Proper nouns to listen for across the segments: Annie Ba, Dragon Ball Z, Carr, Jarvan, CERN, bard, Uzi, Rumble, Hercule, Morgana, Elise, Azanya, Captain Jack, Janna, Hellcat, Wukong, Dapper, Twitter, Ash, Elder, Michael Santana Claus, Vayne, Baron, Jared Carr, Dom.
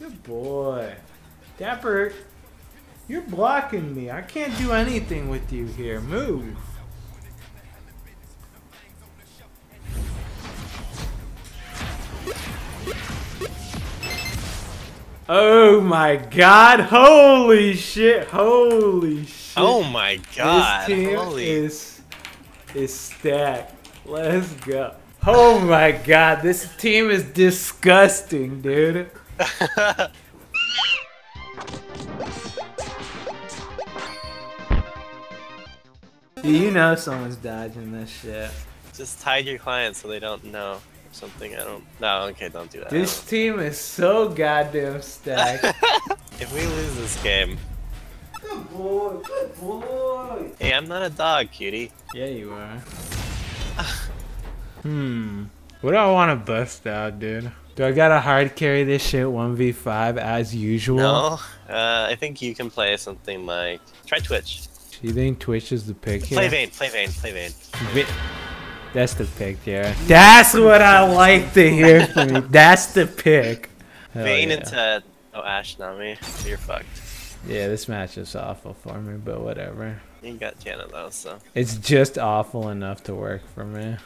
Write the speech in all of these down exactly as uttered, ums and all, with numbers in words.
Good boy. Dapper, you're blocking me. I can't do anything with you here. Move. Oh my god, holy shit, holy shit. Oh my god, this team holy. Is, is stacked. Let's go. Oh my god, this team is disgusting, dude. Dude, you know someone's dodging this shit. Just hide your clients so they don't know. Something I don't. No, okay, don't do that. This team is so goddamn stacked. If we lose this game. Good boy, good boy. Hey, I'm not a dog, cutie. Yeah, you are. Hmm. What do I want to bust out, dude? Do I gotta hard carry this shit one v five as usual? No. Uh, I think you can play something like try Twitch. You think Twitch is the pick here? Play Vayne, play Vayne, play Vayne. V That's the pick, yeah. That's what I like to hear from you. That's the pick. Vayne and Ted. Oh, Ash, not me. You're fucked. Yeah, this match is awful for me, but whatever. You got Janna though, so. It's just awful enough to work for me.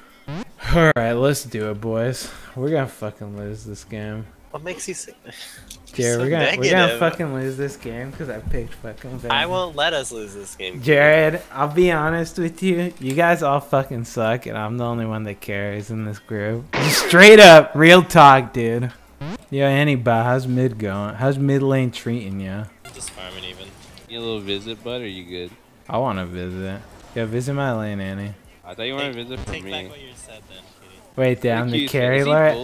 Alright, let's do it, boys. We're gonna fucking lose this game. What makes you sick? Jared, so we're, gonna, we're gonna fucking lose this game because I picked fucking Vayne. I won't let us lose this game. Jared, I'll be honest with you. You guys all fucking suck, and I'm the only one that cares in this group. Straight up, real talk, dude. Yo, Annie Ba, how's mid going? How's mid lane treating ya? Just farming even. You a little visit, bud, or you good? I want to visit. Yo, visit my lane, Annie. I thought you wanted to visit for take me. Back what you said, then. Wait, there, I'm the carry lord.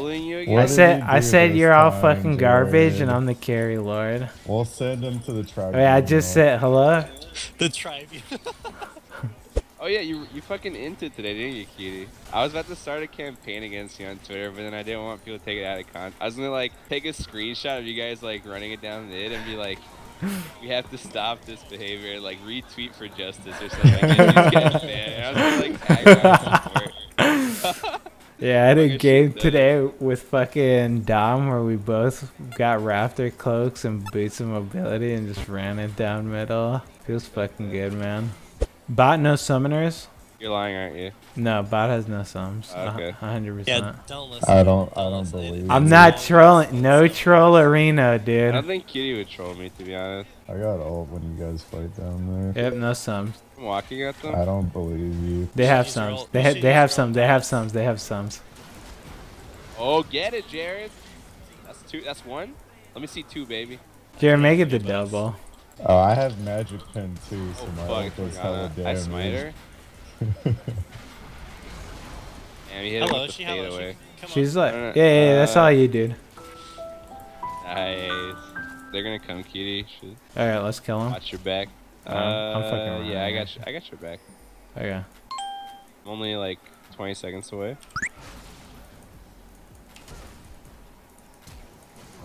I said, I said you're all fucking garbage, and I'm the carry lord. We'll send him to the tribe. Wait, I just said hello. The tribe. Oh yeah, you you fucking into it today, didn't you, cutie? I was about to start a campaign against you on Twitter, but then I didn't want people to take it out of context. I was gonna like take a screenshot of you guys like running it down mid and be like, we have to stop this behavior, like retweet for justice or something. And I was like, tag on support. Yeah, I had a game today with fucking Dom where we both got Raptor cloaks and boots of mobility and just ran it down middle. Feels fucking good, man. Bot no summoners? You're lying, aren't you? No, bot has no sums. Oh, okay. one hundred percent. Yeah, don't listen. I don't, I don't believe it. I'm not trolling. No trollerino, dude. I don't think Kitty would troll me, to be honest. I got old when you guys fight down there. Yep, no sums. I'm walking at them? I don't believe you. They have She's sums. They, ha they have sums. They have sums. They have sums. Oh, get it, Jared. That's two. That's one. Let me see two, baby. Jared, make it the double. Oh, I have magic pen too, so oh, my ult's hella damage. I smite her. Damn, he hit hello, she, hello, away. She, She's like, yeah, yeah, yeah, that's all you, dude. Nice. They're gonna come, Kitty. All right, let's kill him. Watch your back. Uh, I'm fucking yeah, I got, you, I got your back. Okay. I'm only like twenty seconds away.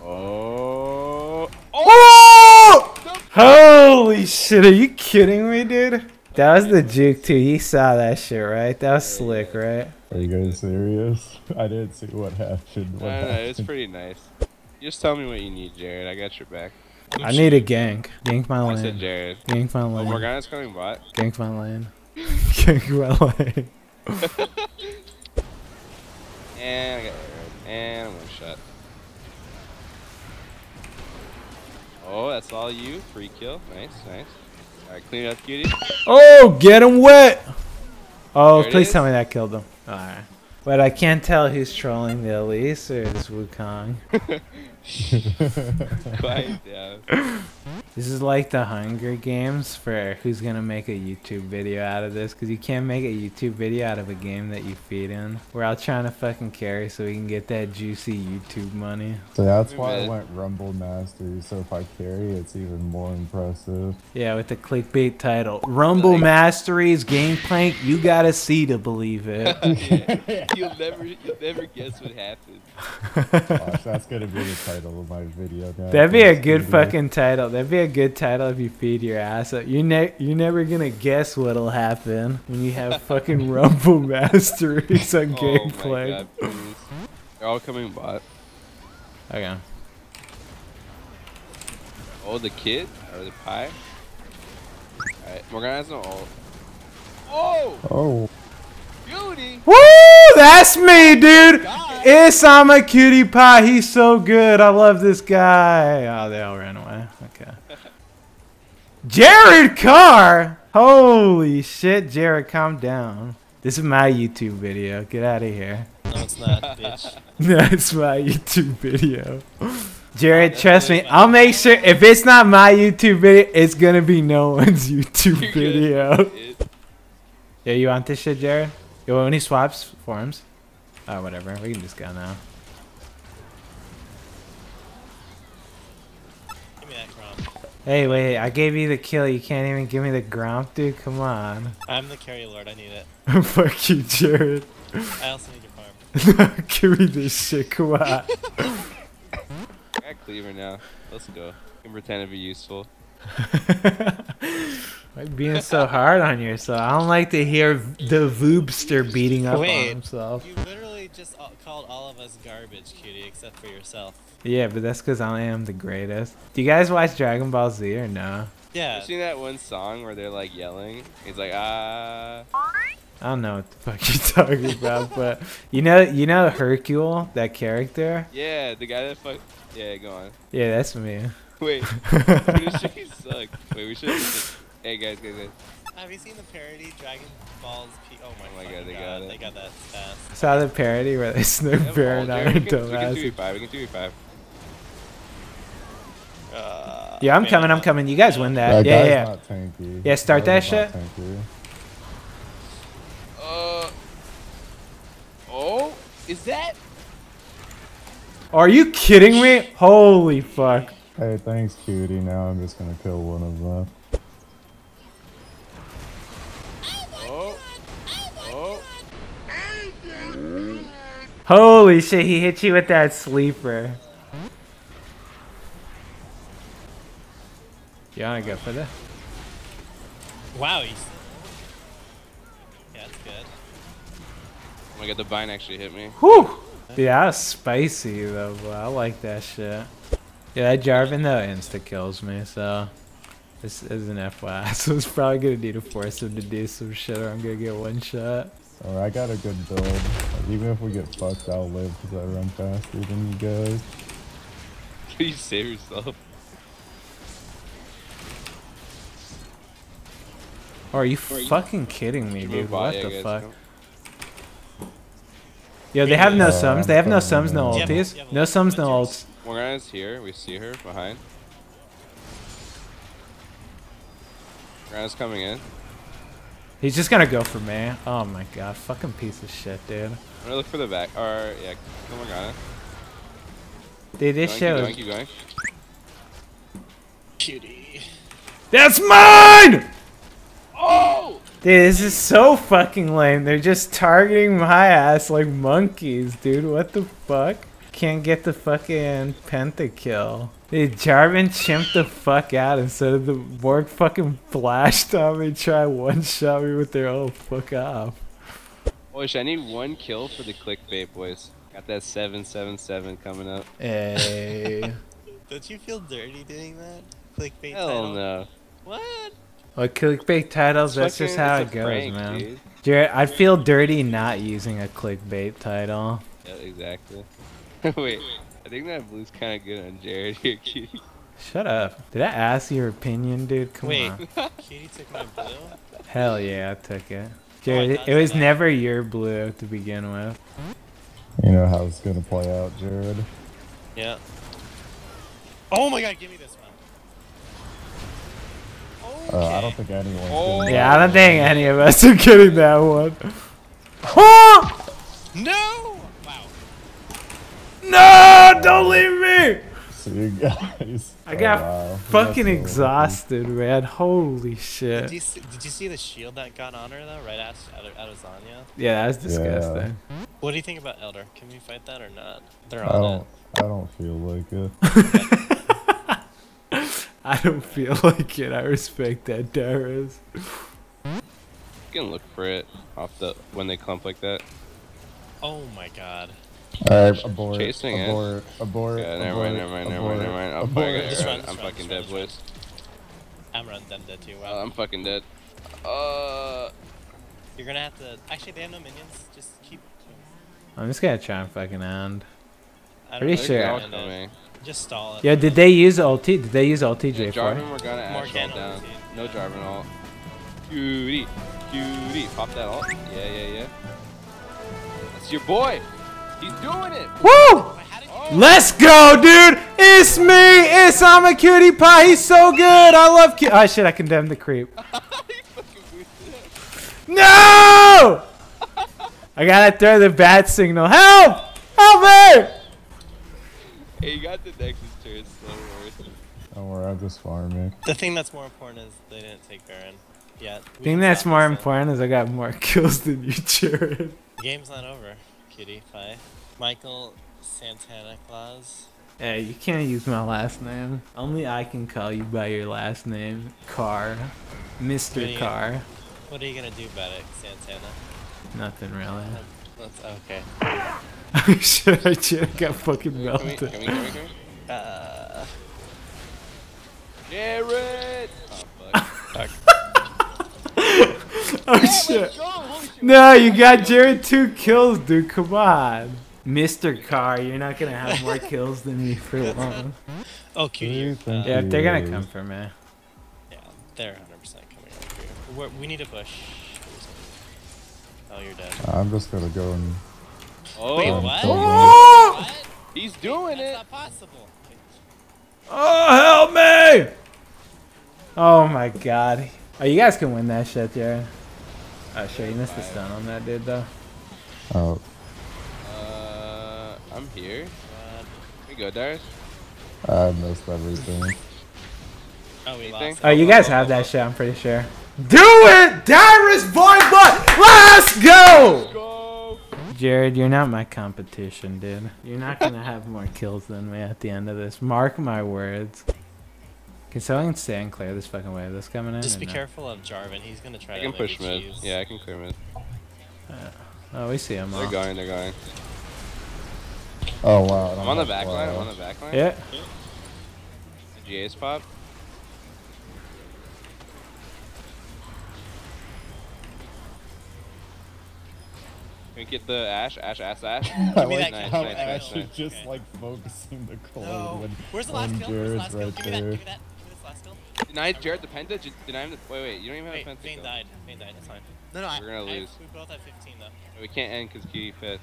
Oh! Oh! Oh! Holy shit! Are you kidding me, dude? That was the juke too. You saw that shit, right? That was slick, right? Are you guys serious? I didn't see what happened. What no, happened? No, it was pretty nice. Just tell me what you need, Jared. I got your back. I need a gank. Gank my lane. I said Jared. Gank my lane. Oh, Morgana's coming bot. Gank my lane. Gank my lane. And I got Jared. And I'm one shot. Oh, that's all you. Free kill. Nice, nice. Alright, clean up, cutie. Oh, get him wet! Oh, please tell me that killed him. Alright. But I can't tell who's trolling the Elise or this Wukong. Quiet down. This is like the Hunger Games for who's gonna make a YouTube video out of this, because you can't make a YouTube video out of a game that you feed in. We're all trying to fucking carry so we can get that juicy YouTube money. So that's why I went Rumble Mastery, so if I carry, it's even more impressive. Yeah, with the clickbait title. Rumble Mastery's game plank, you gotta see to believe it. Yeah. You'll never, you'll never guess what happened. Gosh, that's gonna be the title of my video now. That'd be a good video. Fucking title. That'd be a good title if you feed your ass up. You're, ne you're never gonna guess what'll happen when you have fucking Rumble Masteries on oh gameplay. They're all coming bot. Okay. Oh, the kid? Or the pie? Alright, Morgana has no ult. Oh! Oh. Beauty! Woo! That's me, dude! God. It's I'm a cutie pie. He's so good. I love this guy. Oh, they all ran away. Okay. Jared Carr! Holy shit, Jared, calm down. This is my YouTube video. Get out of here. No, it's not, bitch. No, it's my YouTube video. Jared, oh, trust me. I'll make sure if it's not my YouTube video, it's gonna be no one's YouTube You're video. Good. Yo, you want this shit, Jared? Yo, when he swaps forms. Oh, whatever. We can just go now. Give me that grump. Hey, wait. I gave you the kill. You can't even give me the grump, dude. Come on. I'm the carry lord. I need it. Fuck you, Jared. I also need your farm. Give me this shit. Come on. I got cleaver now. Let's go. I can pretend to be useful. Why are you being so hard on yourself? I don't like to hear the voobster beating up Wait, on himself. You literally just called all of us garbage, cutie, except for yourself. Yeah, but that's because I am the greatest. Do you guys watch Dragon Ball Z or no? Yeah. You seen that one song where they're like yelling? He's like, ah. I don't know what the fuck you're talking about, but you know, you know Hercule, that character. Yeah, the guy that fuck. Yeah, go on. Yeah, that's me. Wait, this shit sucks. Wait, we should. Just... Hey guys, guys, guys. Have you seen the parody Dragon Balls? P oh my, oh my god, god, they got it. They got that fast. Saw the parody where they sniped Baron out of the last. We can two v five. We can two v five. Uh, yeah, I'm man, coming. I'm coming. You guys win that. Yeah, yeah. Yeah, yeah. Not yeah start that, that shit. Tanky. Is that? Are you kidding me? Holy fuck. Hey, thanks, cutie. Now I'm just gonna kill one of them. Oh. Oh. Holy shit, he hit you with that sleeper. You wanna go for that? Wow, he's... Oh my god, the Vayne actually hit me. Whew! Yeah, that was spicy though, bro. I like that shit. Yeah, that Jarvan though insta kills me, so... This is an F Y I, so it's probably gonna need to force him to do some shit or I'm gonna get one shot. Alright, I got a good build. Like, even if we get fucked, I'll live because I run faster than you guys. Can you save yourself? Oh, are you or fucking you kidding me, dude? What yeah, the fuck? Come. Yo, they have no uh, sums. They have no sums, no ulties. Yep, yep, no sums, no ults. Morgana's here. We see her behind. Morgana's coming in. He's just gonna go for me. Oh my god, fucking piece of shit, dude. I'm gonna look for the back. Or yeah, kill Morgana. Dude, this shit was... Keep going, keep going. Cutie. That's mine! Oh! Dude, this is so fucking lame. They're just targeting my ass like monkeys, dude. What the fuck? Can't get the fucking pentakill. Dude, Jarvan chimped the fuck out instead of the Borg fucking flashed on me, try one-shot me with their own fuck off. Boys, I need one kill for the clickbait, boys. Got that seven seven seven coming up. Hey. Don't you feel dirty doing that? Clickbait Hell title? Hell no. What? Well, clickbait titles, that's just how it goes, prank, man. Dude. Jared, I'd feel dirty not using a clickbait title. Yeah, exactly. Wait, I think that blue's kind of good on Jared here, Kitty. Shut up. Did I ask your opinion, dude? Come Wait, on. Kitty took my blue? Hell yeah, I took it. Jared, oh, it was that. never your blue to begin with. You know how it's going to play out, Jared. Yeah. Oh my god, give me this one. Okay. Uh, I don't think anyone. Oh. Yeah, I don't think any of us are getting that one. Oh! No! Wow. No! Don't leave me! So you guys. I got oh, wow. fucking That's exhausted, really man. Holy shit. Did you, see, did you see the shield that got on her though, right out of Azanya? Yeah, that was disgusting. Yeah. What do you think about Elder? Can we fight that or not? They're on I don't, it. I don't feel like it. I don't feel like it. I respect that, Darius. You can look for it off the when they clump like that. Oh my god. Alright, abort. Chasing abort, it. Abort. Abort. Yeah, never abort, mind, never mind, abort, never mind, never mind. Abort. I'm fucking dead, boys. I'm fucking dead, boys. I'm running them dead too. Wow. Uh, I'm fucking dead. Uh. You're gonna have to. Actually, they have no minions. Just keep. I'm just gonna try and fucking end. I'm pretty sure. Just stall it. Yeah, did they use ulti? Did they use ulti, J four? Jarvan, we're gonna Ash ult down. No Jarvan ult. Cutie. Cutie. Pop that ult. Yeah, yeah, yeah. That's your boy. He's doing it. Woo! Oh. Let's go, dude. It's me. It's I'm a cutie pie. He's so good. I love cutie. Oh, shit. I condemned the creep. No! I gotta throw the bat signal. Help! Help me! Hey, you got the Nexus turret, so worth it. Don't worry, I'm just farming. The thing that's more important is they didn't take Baron yet. The thing that's more important is I got more kills than you, Jared. Game's not over, cutie pie. Michael Santana Claus. Hey, you can't use my last name. Only I can call you by your last name, Carr. Mister Carr. What are you gonna do about it, Santana? Nothing really. That's okay. Shit, I just got fucking melted. Come here, come here, come here. Uh... Jared! Oh, fuck. Fuck. Oh, shit. No, you got Jared two kills, dude. Come on. Mister Carr, you're not gonna have more kills than me for long. Oh, cutie. Uh, yeah, if they're gonna come for me. Yeah, they're one hundred percent coming over here. We're, we need to push. Oh, you're dead. I'm just gonna go and... Oh, wait, what? Oh! What? He's doing Wait, that's it. Not possible. Oh, help me! Oh my god. Oh, you guys can win that shit, Jared. Oh, sure, you missed the stun on that dude, though. Oh. Uh, I'm here. Uh, here you go, Darius. I missed everything. Oh, we lost. Oh, you guys have that shit, I'm pretty sure. Do it! Darius, boy, but let's go! Let's go! Jared, you're not my competition, dude. You're not gonna have more kills than me at the end of this. Mark my words. Can someone stay and clear this fucking wave that's coming in? Just be no? careful of Jarvan. He's gonna try I to. I can push mid. Cheese. Yeah, I can clear mid. Uh, oh, we see him. They're all. going. They're going. Oh wow! I'm on the back wow. line. I'm on the back line. Yeah. The G A's pop. Can we get the Ash, Ash, Ash, Ash? I like nice, how nice, Ash nice, is nice. just okay. like focusing the cold no. when Where's the last kill? Where's the last kill? Right give me that, give me that. Give me this last kill. Denied Jared the Penta? Denied him the- wait, wait, you don't even wait, have a Penta. Vayne died. Vayne died, that's fine. No, no, We're I- gonna I, lose. We both have fifteen though. We can't end cause Kitty fit.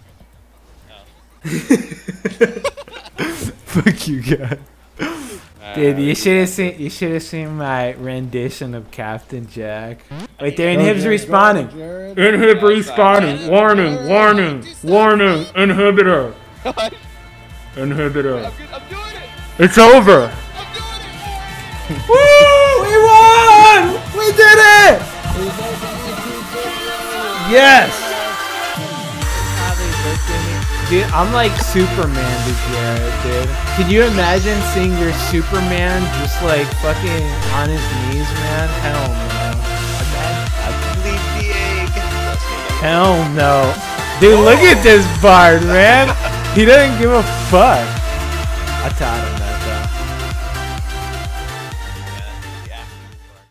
Oh. Fuck you guys. Uh, Dude, you should have seen you should have seen my rendition of Captain Jack. Wait, they're inhibs respawning. Inhib respawning. Warning, warning, warning. Inhibitor. Inhibitor. It's over. Woo! We won! We did it! Yes. Dude, I'm like Superman to Jared, dude. Can you imagine seeing your Superman just like fucking on his knees, man? Hell no. I believe the egg. Hell no. Dude, look at this bard, man. He doesn't give a fuck. I taught him.